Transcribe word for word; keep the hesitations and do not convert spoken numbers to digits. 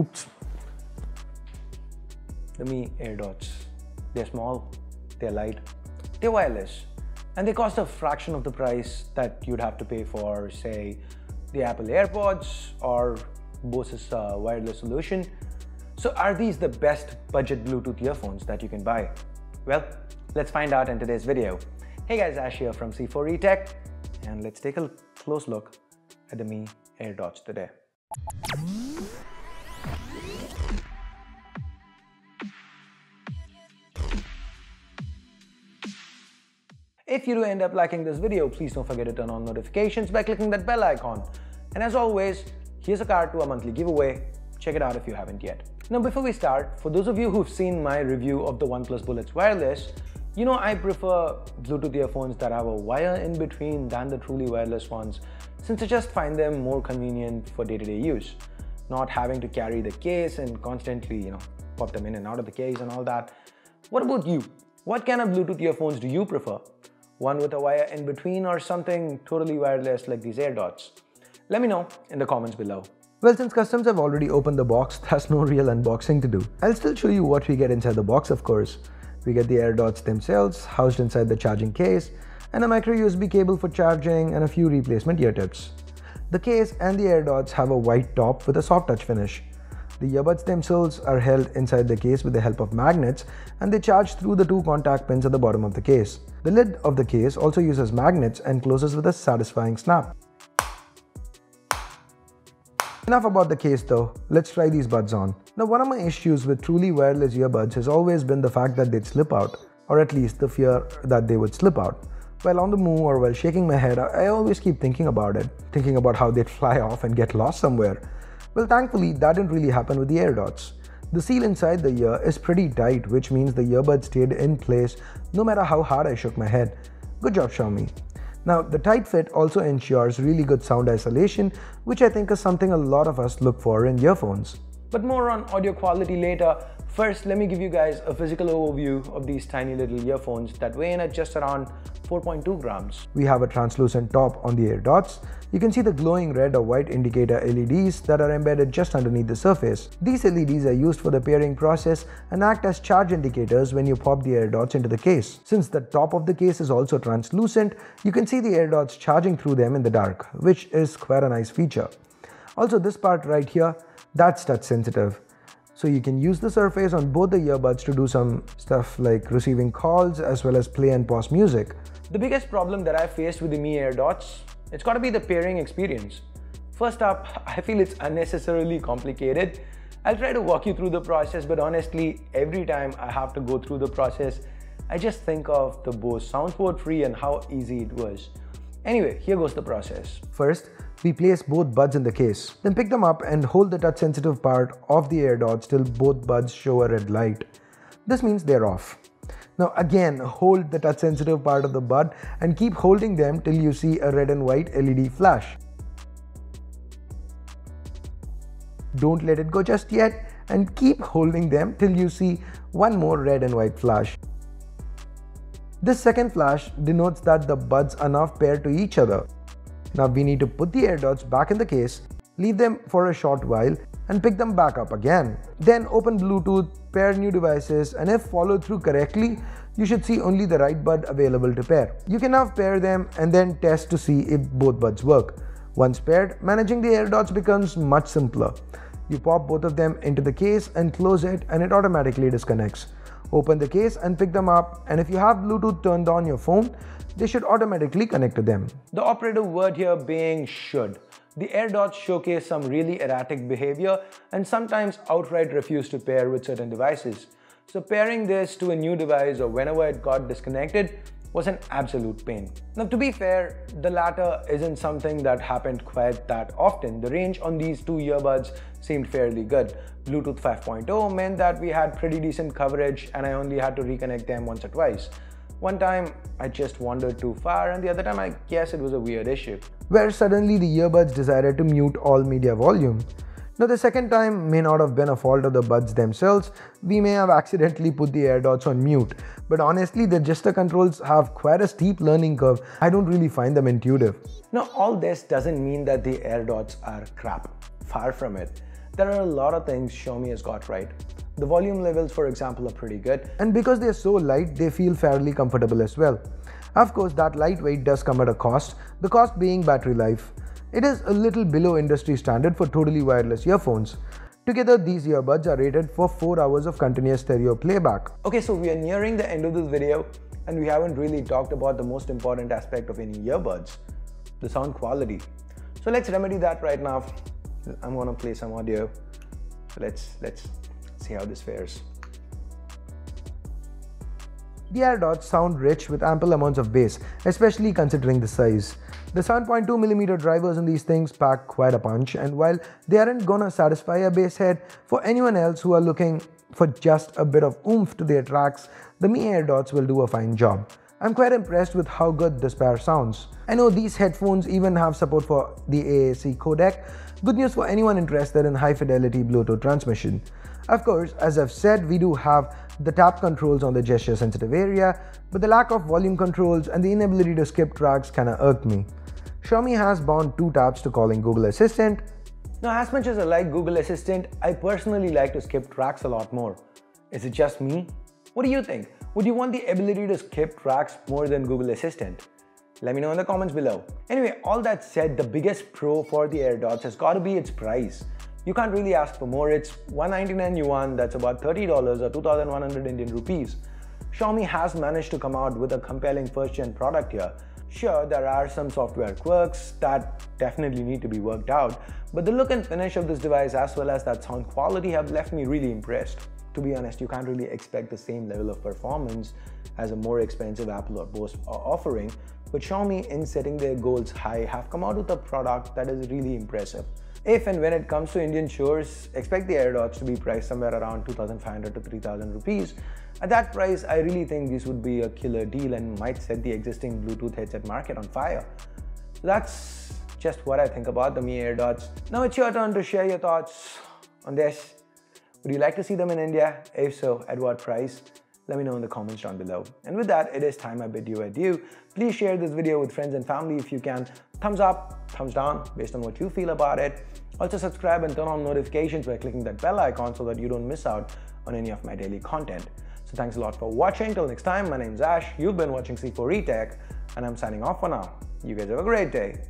Oops. The Mi AirDots. They're small, they're light, they're wireless, and they cost a fraction of the price that you'd have to pay for, say, the Apple AirPods or Bose's uh, wireless solution. So are these the best budget Bluetooth earphones that you can buy? Well, let's find out in today's video. Hey guys, Ash here from C four E tech, and let's take a close look at the Mi AirDots today. If you do end up liking this video, please don't forget to turn on notifications by clicking that bell icon. And as always, here's a card to our monthly giveaway. Check it out if you haven't yet. Now before we start, for those of you who've seen my review of the OnePlus Bullets Wireless, you know I prefer Bluetooth earphones that have a wire in between than the truly wireless ones, since I just find them more convenient for day-to-day use. Not having to carry the case and constantly, you know, pop them in and out of the case and all that. What about you? What kind of Bluetooth earphones do you prefer? One with a wire in between or something totally wireless like these AirDots? Let me know in the comments below. Well, since customs have already opened the box, there's no real unboxing to do. I'll still show you what we get inside the box, of course. We get the AirDots themselves, housed inside the charging case, and a micro U S B cable for charging and a few replacement ear tips. The case and the AirDots have a white top with a soft touch finish. The earbuds themselves are held inside the case with the help of magnets, and they charge through the two contact pins at the bottom of the case. The lid of the case also uses magnets and closes with a satisfying snap. Enough about the case though, let's try these buds on. Now, one of my issues with truly wireless earbuds has always been the fact that they'd slip out, or at least the fear that they would slip out. While on the move or while shaking my head, I always keep thinking about it, thinking about how they'd fly off and get lost somewhere. Well, thankfully, that didn't really happen with the AirDots. The seal inside the ear is pretty tight, which means the earbud stayed in place no matter how hard I shook my head. Good job, Xiaomi. Now, the tight fit also ensures really good sound isolation, which I think is something a lot of us look for in earphones. But more on audio quality later. First, let me give you guys a physical overview of these tiny little earphones that weigh in at just around four point two grams. We have a translucent top on the AirDots. You can see the glowing red or white indicator L E Ds that are embedded just underneath the surface. These L E Ds are used for the pairing process and act as charge indicators when you pop the AirDots into the case. Since the top of the case is also translucent, you can see the AirDots charging through them in the dark, which is quite a nice feature. Also, this part right here, that's touch sensitive. So you can use the surface on both the earbuds to do some stuff like receiving calls as well as play and pause music. The biggest problem that I faced with the Mi AirDots, it's got to be the pairing experience. First up, I feel it's unnecessarily complicated. I'll try to walk you through the process, but honestly, every time I have to go through the process, I just think of the Bose SoundSport Free and how easy it was. Anyway, here goes the process. First, we place both buds in the case, then pick them up and hold the touch sensitive part of the AirDots till both buds show a red light. This means they're off. Now again, hold the touch sensitive part of the bud and keep holding them till you see a red and white L E D flash. Don't let it go just yet and keep holding them till you see one more red and white flash. This second flash denotes that the buds are now paired to each other. Now we need to put the AirDots back in the case, leave them for a short while and pick them back up again. Then open Bluetooth, pair new devices, and if followed through correctly, you should see only the right bud available to pair. You can now pair them and then test to see if both buds work. Once paired, managing the AirDots becomes much simpler. You pop both of them into the case and close it, and it automatically disconnects. Open the case and pick them up, and if you have Bluetooth turned on your phone, they should automatically connect to them. The operative word here being should. The AirDots showcase some really erratic behavior and sometimes outright refuse to pair with certain devices. So pairing this to a new device or whenever it got disconnected was an absolute pain. Now to be fair, the latter isn't something that happened quite that often. The range on these two earbuds seemed fairly good. Bluetooth five point oh meant that we had pretty decent coverage and I only had to reconnect them once or twice. One time I just wandered too far and the other time I guess it was a weird issue, where suddenly the earbuds decided to mute all media volume. Now the second time may not have been a fault of the buds themselves, we may have accidentally put the AirDots on mute, but honestly the gesture controls have quite a steep learning curve, I don't really find them intuitive. Now all this doesn't mean that the AirDots are crap, far from it. There are a lot of things Xiaomi has got right. The volume levels, for example, are pretty good, and because they are so light, they feel fairly comfortable as well. Of course, that lightweight does come at a cost, the cost being battery life. It is a little below industry standard for totally wireless earphones. Together, these earbuds are rated for four hours of continuous stereo playback. Okay, so we are nearing the end of this video and we haven't really talked about the most important aspect of any earbuds, the sound quality. So let's remedy that right now. I'm gonna play some audio. Let's, let's see how this fares. The AirDots sound rich with ample amounts of bass, especially considering the size. The seven point two millimeter drivers in these things pack quite a punch, and while they aren't gonna satisfy a bass head, for anyone else who are looking for just a bit of oomph to their tracks, the Mi AirDots will do a fine job. I'm quite impressed with how good this pair sounds. I know these headphones even have support for the A A C codec. Good news for anyone interested in high fidelity Bluetooth transmission. Of course, as I've said, we do have the tap controls on the gesture sensitive area, but the lack of volume controls and the inability to skip tracks kinda irked me. Xiaomi has bound two taps to calling Google Assistant. Now, as much as I like Google Assistant, I personally like to skip tracks a lot more. Is it just me? What do you think? Would you want the ability to skip tracks more than Google Assistant? Let me know in the comments below. Anyway, all that said, the biggest pro for the AirDots has got to be its price. You can't really ask for more. It's one ninety-nine yuan, that's about thirty dollars or two thousand one hundred Indian rupees. Xiaomi has managed to come out with a compelling first-gen product here. Sure, there are some software quirks that definitely need to be worked out, but the look and finish of this device as well as that sound quality have left me really impressed. To be honest, you can't really expect the same level of performance as a more expensive Apple or Bose are offering, but Xiaomi, in setting their goals high, have come out with a product that is really impressive. If and when it comes to Indian shores, expect the AirDots to be priced somewhere around two thousand five hundred to three thousand rupees. At that price, I really think this would be a killer deal and might set the existing Bluetooth headset market on fire. That's just what I think about the Mi AirDots. Now it's your turn to share your thoughts on this. Would you like to see them in India? If so, at what price? Let me know in the comments down below. And with that, it is time I bid you adieu. Please share this video with friends and family if you can. Thumbs up, thumbs down, based on what you feel about it. Also subscribe and turn on notifications by clicking that bell icon so that you don't miss out on any of my daily content. So thanks a lot for watching. Till next time, my name's Ash, you've been watching C four E Tech, and I'm signing off for now. You guys have a great day.